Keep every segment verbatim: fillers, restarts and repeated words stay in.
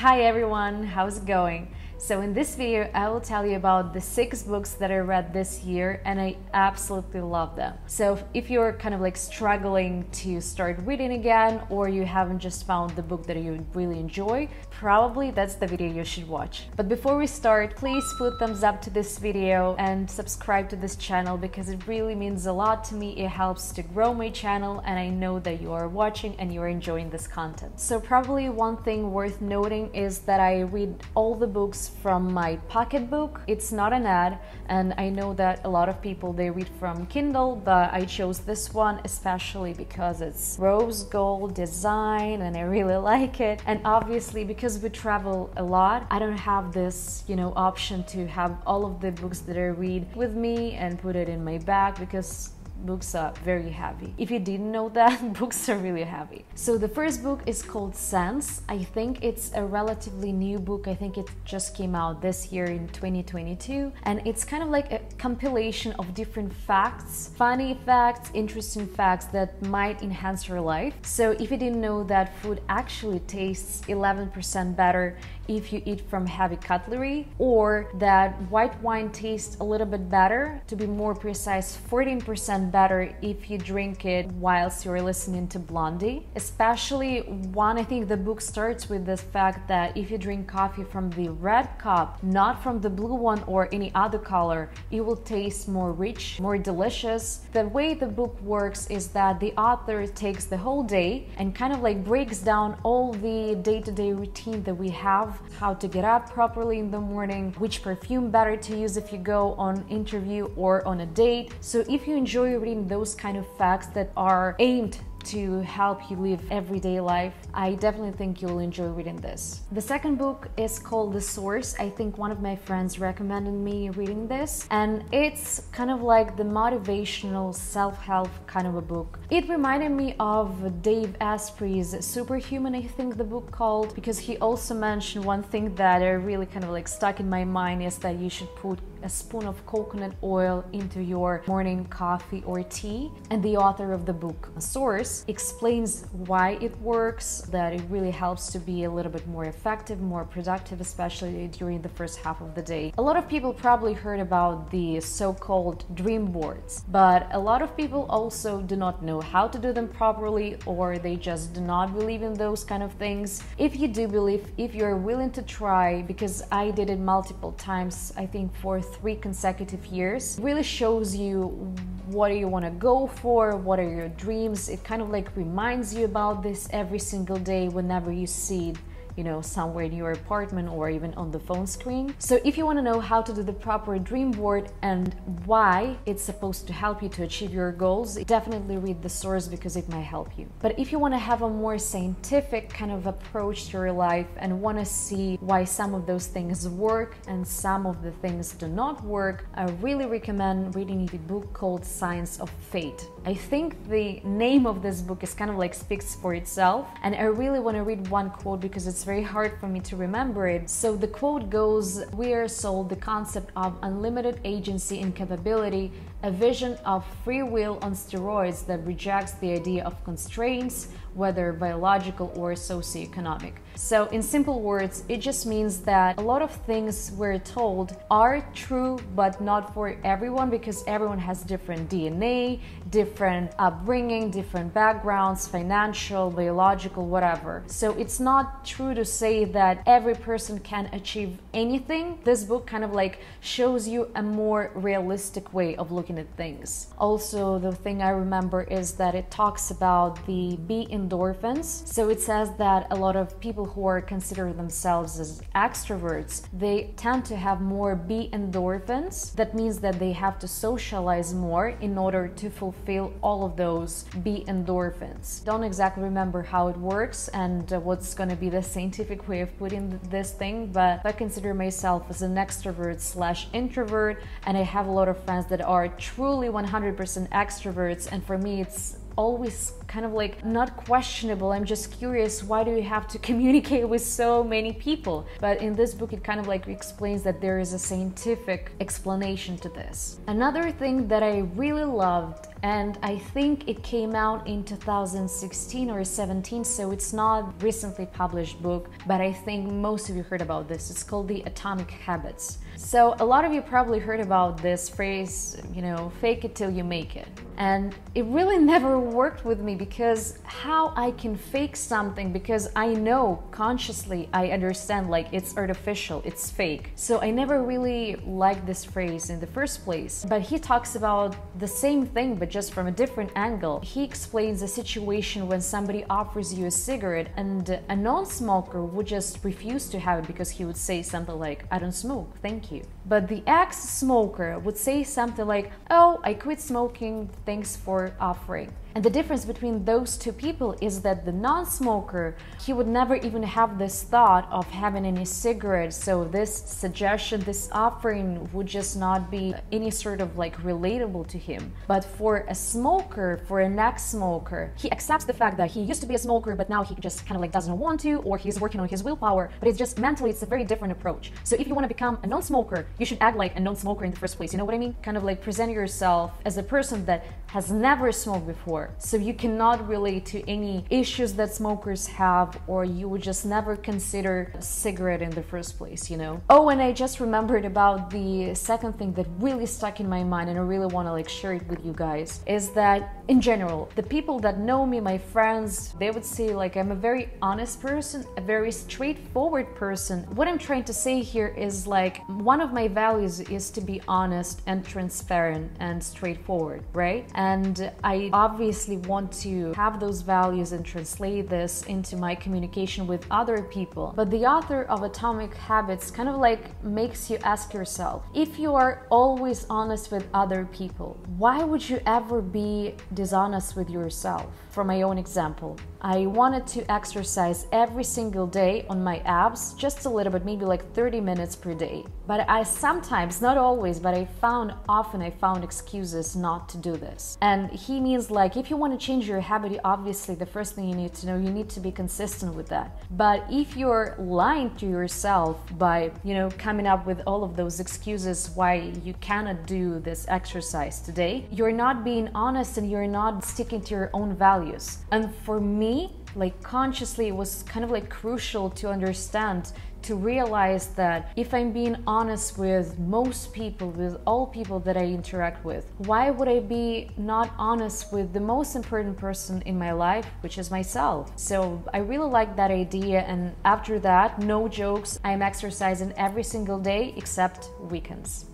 Hi everyone, how's it going? So in this video, I will tell you about the six books that I read this year and I absolutely love them. So if you're kind of like struggling to start reading again or you haven't just found the book that you really enjoy, probably that's the video you should watch. But before we start, please put thumbs up to this video and subscribe to this channel because it really means a lot to me. It helps to grow my channel and I know that you are watching and you're enjoying this content. So probably one thing worth noting is that I read all the books from my pocketbook. It's not an ad, and I know that a lot of people, they read from Kindle, but I chose this one especially because it's rose gold design and I really like it. And obviously because we travel a lot, I don't have this, you know, option to have all of the books that I read with me and put it in my bag because books are very heavy. If you didn't know that, books are really heavy. So the first book is called Sense. I think it's a relatively new book. I think it just came out this year in twenty twenty-two. And it's kind of like a compilation of different facts, funny facts, interesting facts that might enhance your life. So if you didn't know that food actually tastes eleven percent better if you eat from heavy cutlery, or that white wine tastes a little bit better, to be more precise, fourteen percent better if you drink it whilst you're listening to Blondie. Especially one, I think the book starts with the fact that if you drink coffee from the red cup, not from the blue one or any other color, it will taste more rich, more delicious. The way the book works is that the author takes the whole day and kind of like breaks down all the day-to-day routine that we have, how to get up properly in the morning, which perfume better to use if you go on interview or on a date. So if you enjoy reading those kind of facts that are aimed to help you live everyday life, I definitely think you'll enjoy reading this. The second book is called The Source. I think one of my friends recommended me reading this, and it's kind of like the motivational self-help kind of a book. It reminded me of Dave Asprey's Superhuman, I think the book called, because he also mentioned one thing that I really kind of like stuck in my mind is that you should put a spoon of coconut oil into your morning coffee or tea. And the author of the book, The Source, explains why it works, that it really helps to be a little bit more effective, more productive, especially during the first half of the day. A lot of people probably heard about the so-called dream boards, but a lot of people also do not know how to do them properly, or they just do not believe in those kind of things. If you do believe, if you're willing to try, because I did it multiple times, I think for three consecutive years, it really shows you what do you want to go for, what are your dreams. It kind of like reminds you about this every single day whenever you see it, you know, somewhere in your apartment or even on the phone screen. So if you want to know how to do the proper dream board and why it's supposed to help you to achieve your goals, definitely read The Source because it might help you. But if you want to have a more scientific kind of approach to your life and want to see why some of those things work and some of the things do not work, I really recommend reading the book called Science of Fate. I think the name of this book is kind of like speaks for itself, and I really want to read one quote because it's It's very hard for me to remember it. So the quote goes, "We are sold the concept of unlimited agency and capability, a vision of free will on steroids that rejects the idea of constraints, whether biological or socioeconomic." So in simple words, it just means that a lot of things we're told are true, but not for everyone, because everyone has different D N A, different upbringing, different backgrounds, financial, biological, whatever. So it's not true to say that every person can achieve anything. This book kind of like shows you a more realistic way of looking at things. Also, the thing I remember is that it talks about the B endorphins. So it says that a lot of people who are considered themselves as extroverts, they tend to have more B endorphins. That means that they have to socialize more in order to fulfill all of those B endorphins. Don't exactly remember how it works and what's going to be the scientific way of putting this thing, but I consider myself as an extrovert slash introvert, and I have a lot of friends that are truly one hundred percent extroverts, and for me it's always kind of like not questionable. I'm just curious, why do you have to communicate with so many people? But in this book, it kind of like explains that there is a scientific explanation to this. Another thing that I really loved, and I think it came out in two thousand sixteen or seventeen, so it's not recently published book, but I think most of you heard about this. It's called The Atomic Habits. So a lot of you probably heard about this phrase, you know, fake it till you make it. And it really never worked with me, because how I can fake something, because I know consciously, I understand like it's artificial, it's fake. So I never really liked this phrase in the first place. But he talks about the same thing, but just from a different angle. He explains a situation when somebody offers you a cigarette and a non-smoker would just refuse to have it because he would say something like, I don't smoke, thank you. But the ex-smoker would say something like, oh, I quit smoking, thanks for offering. And the difference between those two people is that the non-smoker, he would never even have this thought of having any cigarettes, so this suggestion, this offering would just not be any sort of like relatable to him. But for a smoker, for an ex-smoker, he accepts the fact that he used to be a smoker, but now he just kind of like doesn't want to, or he's working on his willpower, but it's just mentally, it's a very different approach. So if you want to become a non-smoker, you should act like a non-smoker in the first place, you know what I mean? Kind of like present yourself as a person that has never smoked before. So you cannot relate to any issues that smokers have, or you would just never consider a cigarette in the first place, you know? Oh, and I just remembered about the second thing that really stuck in my mind, and I really want to like share it with you guys, is that in general, the people that know me, my friends, they would say like I'm a very honest person, a very straightforward person. What I'm trying to say here is like one of my values is to be honest and transparent and straightforward, right? And I obviously Obviously, want to have those values and translate this into my communication with other people. But the author of Atomic Habits kind of like makes you ask yourself, if you are always honest with other people, why would you ever be dishonest with yourself? For my own example, I wanted to exercise every single day on my abs, just a little bit, maybe like thirty minutes per day. But I sometimes, not always, but I found often I found excuses not to do this. And he means like, if you want to change your habit, obviously the first thing you need to know, you need to be consistent with that. But if you're lying to yourself by, you know, coming up with all of those excuses why you cannot do this exercise today, you're not being honest and you're not sticking to your own values. And for me, like consciously, it was kind of like crucial to understand, to realize that if I'm being honest with most people, with all people that I interact with, why would I be not honest with the most important person in my life, which is myself? So I really like that idea, and after that, no jokes, I'm exercising every single day except weekends.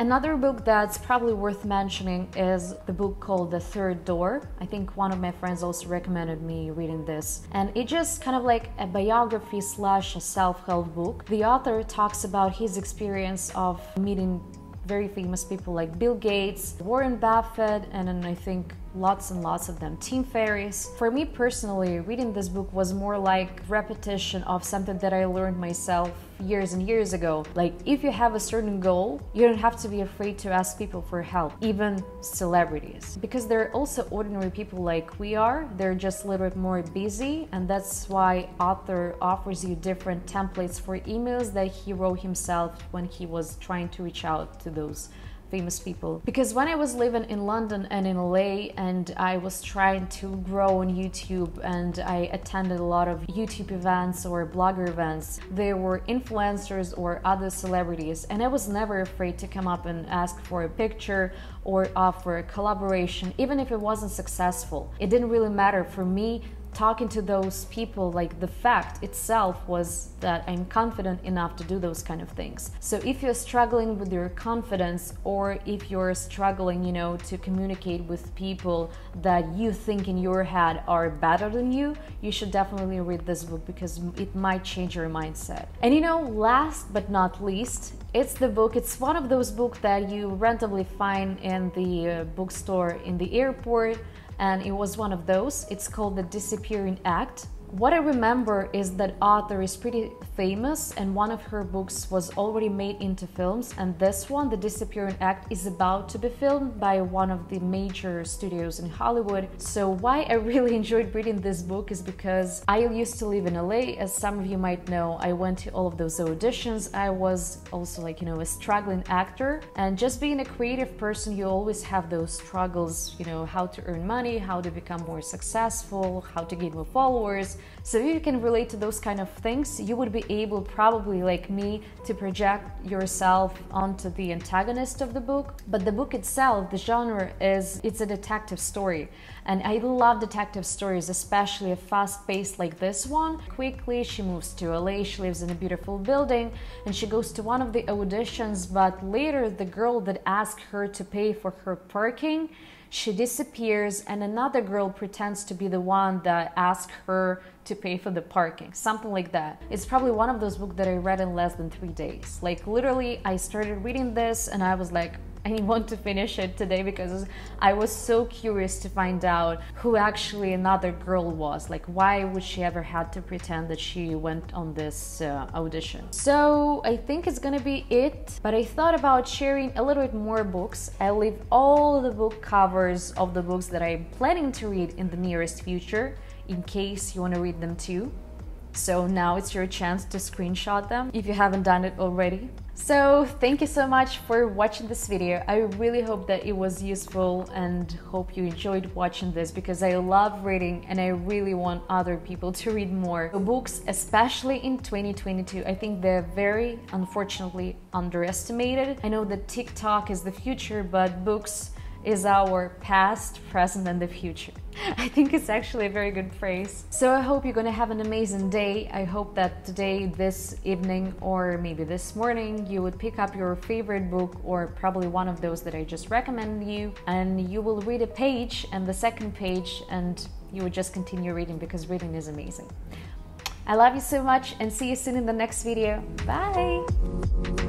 Another book that's probably worth mentioning is the book called The Third Door. I think one of my friends also recommended me reading this. And it's just kind of like a biography slash a self-help book. The author talks about his experience of meeting very famous people like Bill Gates, Warren Buffett, and then I think lots and lots of them, Tim Ferriss. For me personally, reading this book was more like repetition of something that I learned myself years and years ago. Like, if you have a certain goal, you don't have to be afraid to ask people for help, even celebrities, because they're also ordinary people like we are. They're just a little bit more busy, and that's why author offers you different templates for emails that he wrote himself when he was trying to reach out to those famous people. Because when I was living in London and in L A, and I was trying to grow on YouTube, and I attended a lot of YouTube events or blogger events, there were influencers or other celebrities, and I was never afraid to come up and ask for a picture or offer a collaboration, even if it wasn't successful. It didn't really matter for me. Talking to those people, like the fact itself was that I'm confident enough to do those kind of things. So if you're struggling with your confidence, or if you're struggling, you know, to communicate with people that you think in your head are better than you, you should definitely read this book, because it might change your mindset. And you know, last but not least, it's the book, it's one of those books that you randomly find in the bookstore in the airport, and it was one of those. It's called The Disappearing Act What I remember is that author is pretty famous and one of her books was already made into films, and this one, The Disappearing Act, is about to be filmed by one of the major studios in Hollywood. So why I really enjoyed reading this book is because I used to live in L A, as some of you might know. I went to all of those auditions. I was also like, you know, a struggling actor, and just being a creative person, you always have those struggles, you know, how to earn money, how to become more successful, how to gain more followers. So if you can relate to those kind of things, you would be able, probably like me, to project yourself onto the antagonist of the book. But the book itself, the genre is, it's a detective story. And I love detective stories, especially a fast paced like this one. Quickly, she moves to L A, she lives in a beautiful building, and she goes to one of the auditions, but later the girl that asked her to pay for her parking, she disappears, and another girl pretends to be the one that asked her to pay for the parking, something like that. It's probably one of those books that I read in less than three days. Like literally, I started reading this and I was like, I want to finish it today, because I was so curious to find out who actually another girl was. Like, why would she ever had to pretend that she went on this uh, audition? So I think it's gonna be it, but I thought about sharing a little bit more books. I'll leave all the book covers of the books that I'm planning to read in the nearest future, in case you want to read them too. So now it's your chance to screenshot them if you haven't done it already. So thank you so much for watching this video. I really hope that it was useful and hope you enjoyed watching this, because I love reading and I really want other people to read more books, especially in twenty twenty-two. I think they're very, unfortunately, underestimated. I know that TikTok is the future, but books is our past, present, and the future. I think it's actually a very good phrase. So I hope you're gonna have an amazing day. I hope that today, this evening, or maybe this morning, you would pick up your favorite book, or probably one of those that I just recommended you, and you will read a page and the second page, and you would just continue reading, because reading is amazing. I love you so much, and see you soon in the next video. Bye!